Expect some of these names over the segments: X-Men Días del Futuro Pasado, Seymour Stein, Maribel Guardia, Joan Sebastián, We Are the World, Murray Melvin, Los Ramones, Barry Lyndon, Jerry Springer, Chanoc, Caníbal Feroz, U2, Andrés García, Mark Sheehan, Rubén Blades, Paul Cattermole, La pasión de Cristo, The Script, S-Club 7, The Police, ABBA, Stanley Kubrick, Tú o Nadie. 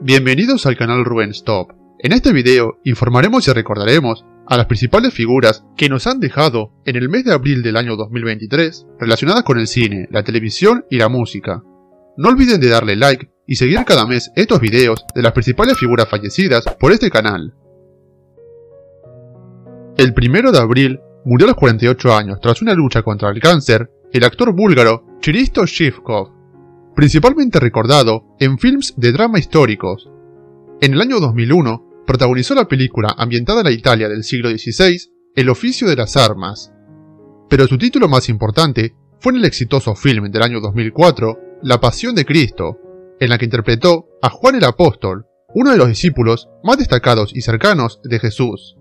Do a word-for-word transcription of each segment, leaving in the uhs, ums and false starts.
Bienvenidos al canal Rubén Stop. En este video informaremos y recordaremos a las principales figuras que nos han dejado en el mes de abril del año dos mil veintitrés relacionadas con el cine, la televisión y la música. No olviden de darle like y seguir cada mes estos videos de las principales figuras fallecidas por este canal. El primero de abril murió a los cuarenta y ocho años tras una lucha contra el cáncer el actor búlgaro Hristo Shopov, principalmente recordado en films de drama históricos. En el año dos mil uno, protagonizó la película ambientada en la Italia del siglo dieciséis, El oficio de las armas. Pero su título más importante fue en el exitoso film del año dos mil cuatro, La pasión de Cristo, en la que interpretó a Juan el Apóstol, uno de los discípulos más destacados y cercanos de Jesús.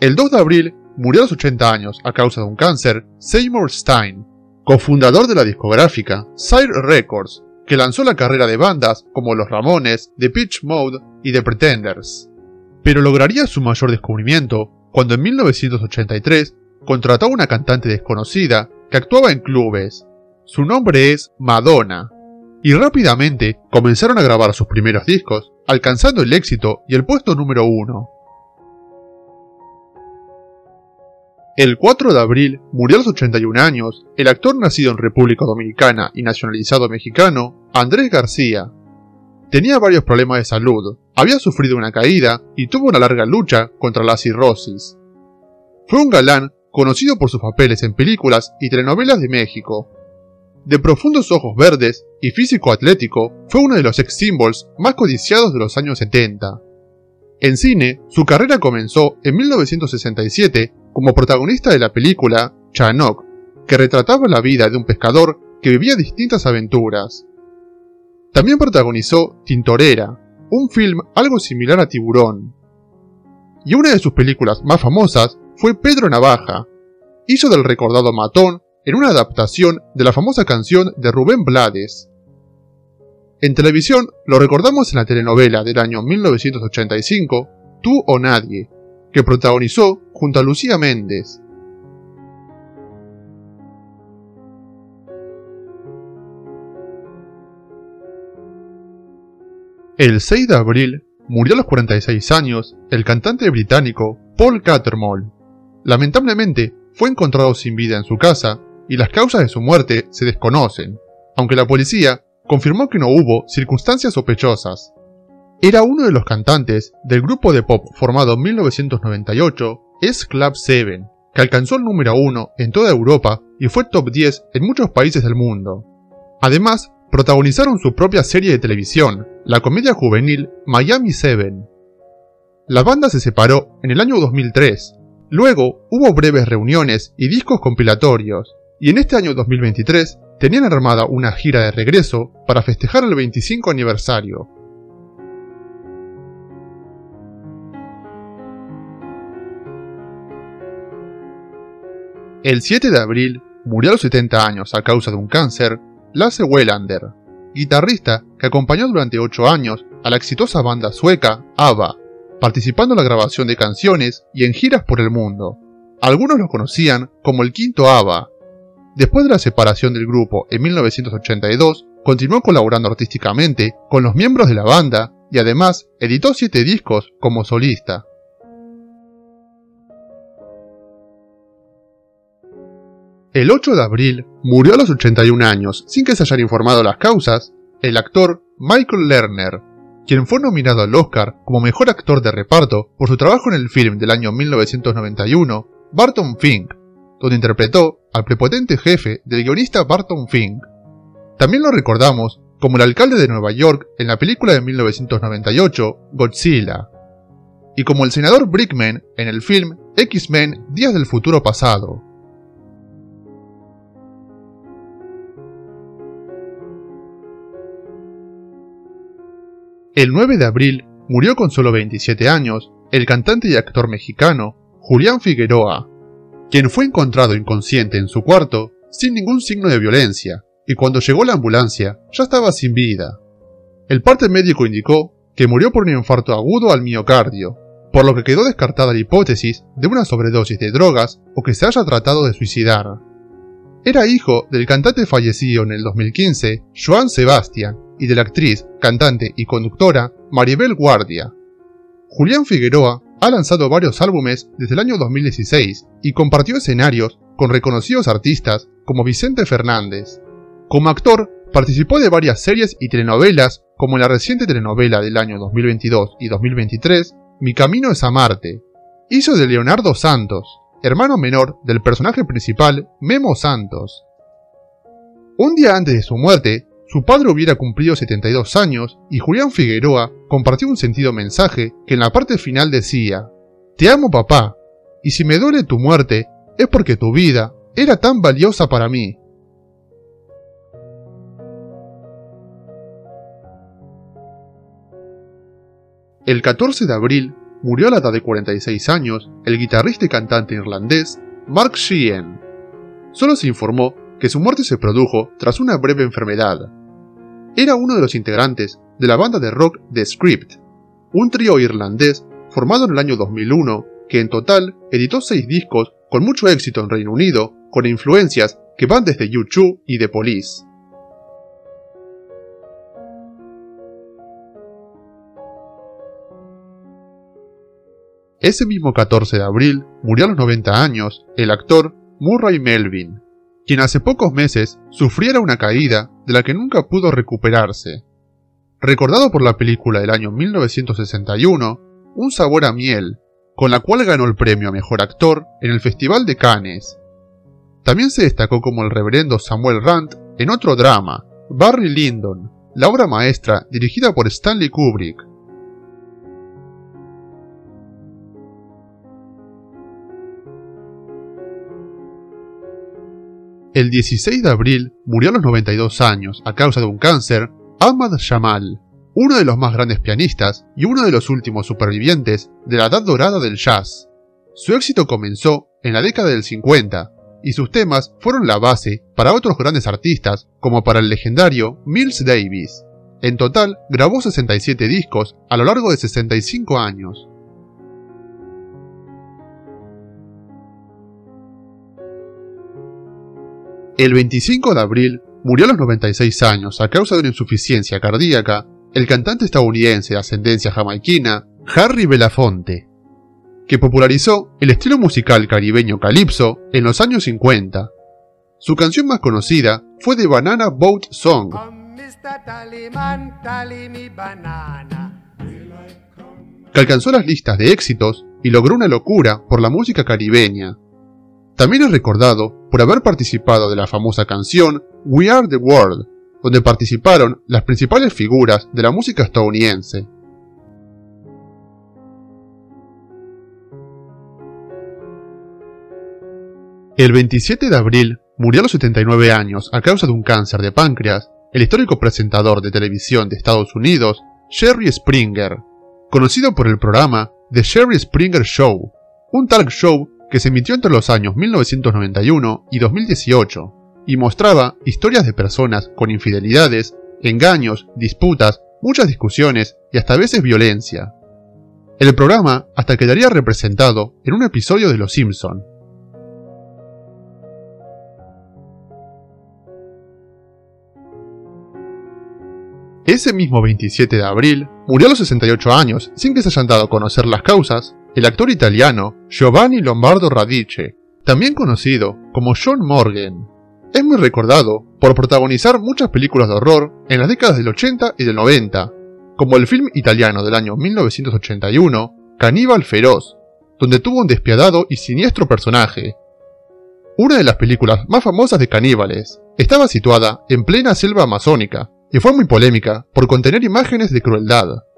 El dos de abril murió a los ochenta años a causa de un cáncer Seymour Stein, cofundador de la discográfica Sire Records, que lanzó la carrera de bandas como Los Ramones, The Pitch Mode y The Pretenders. Pero lograría su mayor descubrimiento cuando en mil novecientos ochenta y tres contrató a una cantante desconocida que actuaba en clubes. Su nombre es Madonna, y rápidamente comenzaron a grabar sus primeros discos, alcanzando el éxito y el puesto número uno. El cuatro de abril murió a los ochenta y uno años el actor nacido en República Dominicana y nacionalizado mexicano Andrés García. Tenía varios problemas de salud, había sufrido una caída y tuvo una larga lucha contra la cirrosis. Fue un galán conocido por sus papeles en películas y telenovelas de México. De profundos ojos verdes y físico atlético, fue uno de los sex symbols más codiciados de los años setenta. En cine, su carrera comenzó en mil novecientos sesenta y siete como protagonista de la película Chanoc, que retrataba la vida de un pescador que vivía distintas aventuras. También protagonizó Tintorera, un film algo similar a Tiburón. Y una de sus películas más famosas fue Pedro Navaja. Hizo del recordado matón en una adaptación de la famosa canción de Rubén Blades. En televisión lo recordamos en la telenovela del año mil novecientos ochenta y cinco, Tú o Nadie, que protagonizó junto a Lucía Méndez. El seis de abril murió a los cuarenta y seis años el cantante británico Paul Cattermole. Lamentablemente fue encontrado sin vida en su casa y las causas de su muerte se desconocen, aunque la policía confirmó que no hubo circunstancias sospechosas. Era uno de los cantantes del grupo de pop formado en mil novecientos noventa y ocho, S-Club siete, que alcanzó el número uno en toda Europa y fue top diez en muchos países del mundo. Además, protagonizaron su propia serie de televisión, la comedia juvenil Miami siete. La banda se separó en el año dos mil tres, luego hubo breves reuniones y discos compilatorios, y en este año dos mil veintitrés tenían armada una gira de regreso para festejar el veinticinco aniversario. El siete de abril murió a los setenta años a causa de un cáncer Lasse Wellander, guitarrista que acompañó durante ocho años a la exitosa banda sueca ABBA, participando en la grabación de canciones y en giras por el mundo. Algunos lo conocían como el quinto ABBA. Después de la separación del grupo en mil novecientos ochenta y dos, continuó colaborando artísticamente con los miembros de la banda y además editó siete discos como solista. El ocho de abril murió a los ochenta y uno años, sin que se hayan informado las causas, el actor Michael Lerner, quien fue nominado al Oscar como mejor actor de reparto por su trabajo en el film del año mil novecientos noventa y uno, Barton Fink, donde interpretó al prepotente jefe del guionista Barton Fink. También lo recordamos como el alcalde de Nueva York en la película de mil novecientos noventa y ocho, Godzilla, y como el senador Brickman en el film X-Men Días del Futuro Pasado. El nueve de abril murió con solo veintisiete años el cantante y actor mexicano Julián Figueroa, quien fue encontrado inconsciente en su cuarto sin ningún signo de violencia, y cuando llegó la ambulancia ya estaba sin vida. El parte médico indicó que murió por un infarto agudo al miocardio, por lo que quedó descartada la hipótesis de una sobredosis de drogas o que se haya tratado de suicidar. Era hijo del cantante fallecido en el dos mil quince, Joan Sebastián, y de la actriz, cantante y conductora Maribel Guardia. Julián Figueroa ha lanzado varios álbumes desde el año dos mil dieciséis y compartió escenarios con reconocidos artistas como Vicente Fernández. Como actor, participó de varias series y telenovelas, como en la reciente telenovela del año dos mil veintidós y dos mil veintitrés, Mi Camino es Amarte. Hizo de Leonardo Santos, hermano menor del personaje principal Memo Santos. Un día antes de su muerte, su padre hubiera cumplido setenta y dos años y Julián Figueroa compartió un sentido mensaje que en la parte final decía: "Te amo, papá, y si me duele tu muerte es porque tu vida era tan valiosa para mí". El catorce de abril murió a la edad de cuarenta y seis años el guitarrista y cantante irlandés Mark Sheehan. Solo se informó que su muerte se produjo tras una breve enfermedad. Era uno de los integrantes de la banda de rock The Script, un trío irlandés formado en el año dos mil uno que en total editó seis discos con mucho éxito en Reino Unido, con influencias que van desde U dos y The Police. Ese mismo catorce de abril murió a los noventa años el actor Murray Melvin, quien hace pocos meses sufriera una caída de la que nunca pudo recuperarse. Recordado por la película del año mil novecientos sesenta y uno, Un sabor a miel, con la cual ganó el premio a mejor actor en el Festival de Cannes. También se destacó como el reverendo Samuel Rand en otro drama, Barry Lyndon, la obra maestra dirigida por Stanley Kubrick. El dieciséis de abril murió a los noventa y dos años a causa de un cáncer Ahmad Jamal, uno de los más grandes pianistas y uno de los últimos supervivientes de la edad dorada del jazz. Su éxito comenzó en la década del cincuenta y sus temas fueron la base para otros grandes artistas como para el legendario Miles Davis. En total grabó sesenta y siete discos a lo largo de sesenta y cinco años. El veinticinco de abril murió a los noventa y seis años a causa de una insuficiencia cardíaca el cantante estadounidense de ascendencia jamaiquina Harry Belafonte, que popularizó el estilo musical caribeño calipso en los años cincuenta. Su canción más conocida fue The Banana Boat Song. Que alcanzó las listas de éxitos y logró una locura por la música caribeña. También es recordado por haber participado de la famosa canción We Are the World, donde participaron las principales figuras de la música estadounidense. El veintisiete de abril murió a los setenta y nueve años a causa de un cáncer de páncreas el histórico presentador de televisión de Estados Unidos, Jerry Springer, conocido por el programa The Jerry Springer Show, un talk show que se emitió entre los años mil novecientos noventa y uno y dos mil dieciocho, y mostraba historias de personas con infidelidades, engaños, disputas, muchas discusiones y hasta a veces violencia. El programa hasta quedaría representado en un episodio de Los Simpson. Ese mismo veintisiete de abril murió a los sesenta y ocho años sin que se hayan dado a conocer las causas, el actor italiano Giovanni Lombardo Radice, también conocido como John Morgan. Es muy recordado por protagonizar muchas películas de horror en las décadas del ochenta y del noventa, como el film italiano del año mil novecientos ochenta y uno, Caníbal Feroz, donde tuvo un despiadado y siniestro personaje. Una de las películas más famosas de caníbales estaba situada en plena selva amazónica y fue muy polémica por contener imágenes de crueldad.